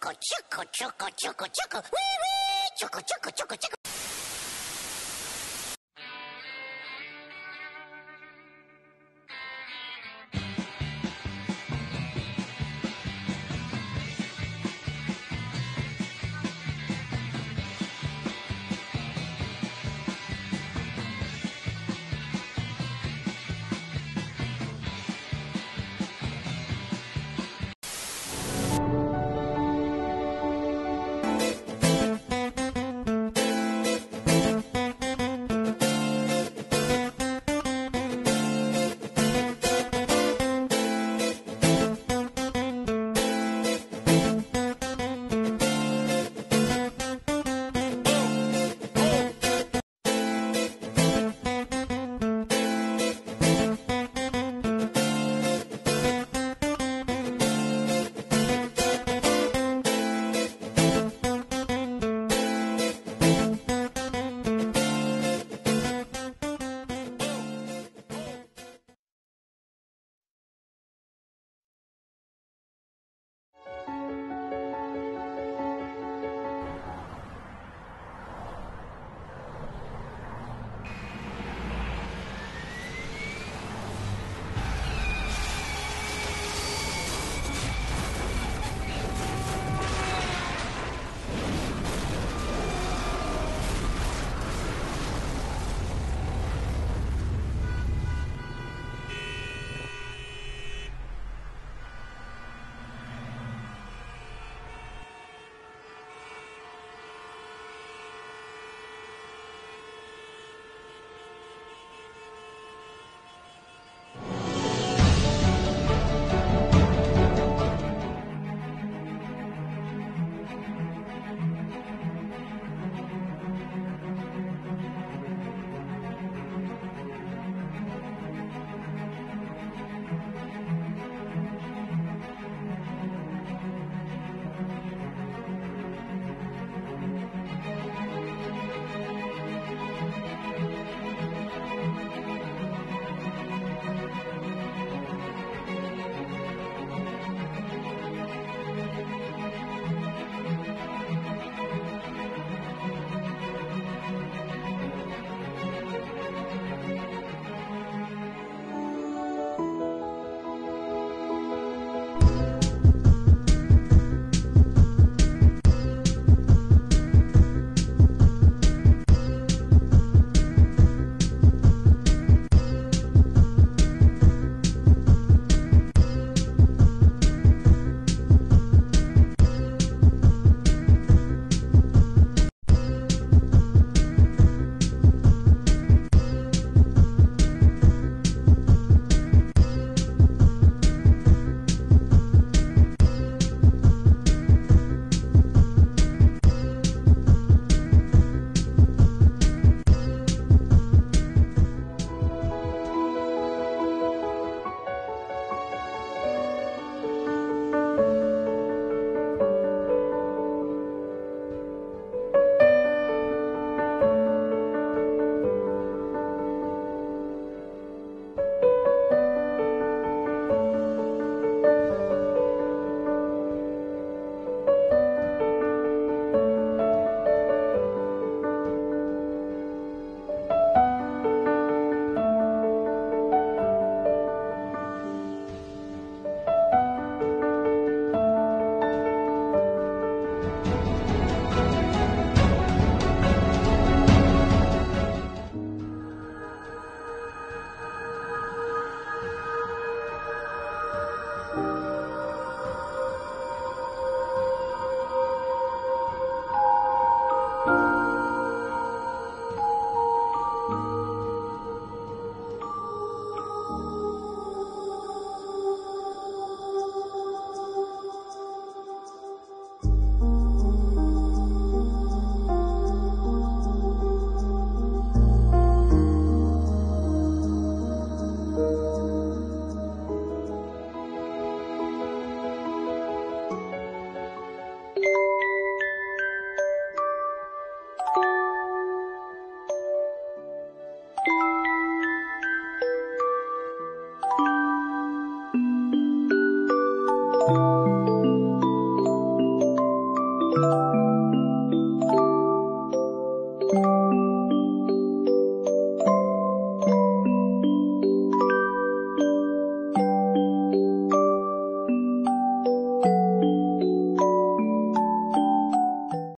choco, choco, choco, choco, choco, wee wee, choco, choco, choco, choco.